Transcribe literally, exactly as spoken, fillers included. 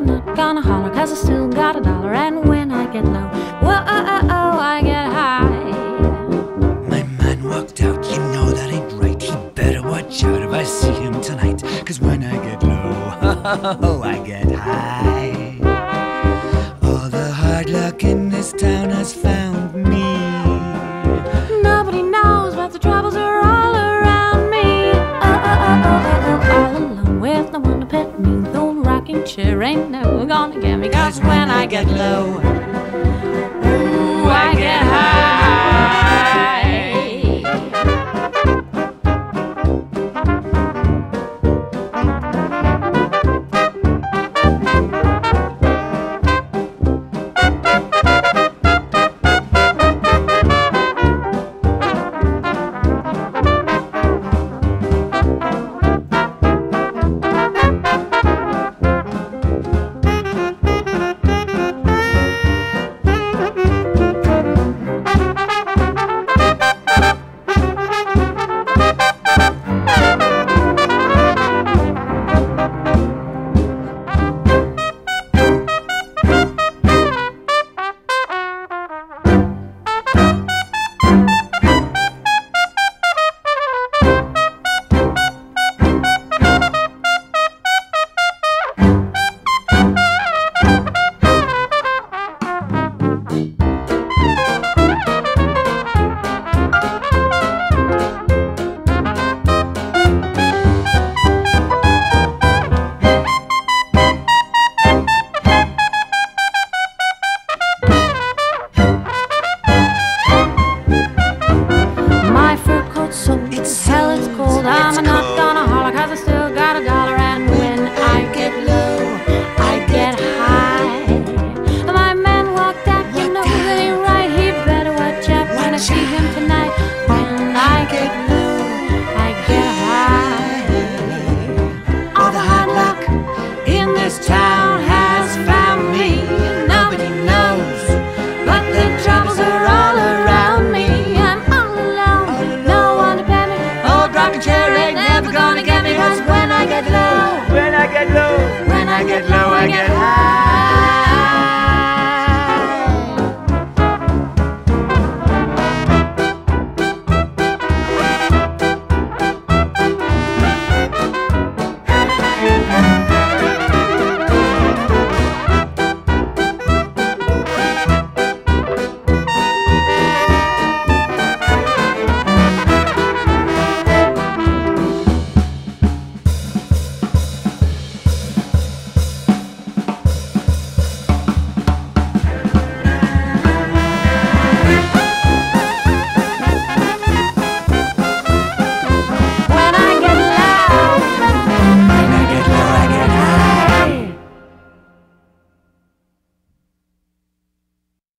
I'm not gonna holler, cause I still got a dollar. And when I get low, well, oh, oh, oh, I get high. My man walked out, you know that ain't right. He better watch out if I see him tonight, cause when I get low, oh, I get high. All the hard luck in this town has found me. Nobody knows, but the troubles are all around me. Oh, oh, oh, oh, oh, all alone with no one to pet me. The old rocking chair ain't never gonna get me, cause when I get low, ooh, I get high.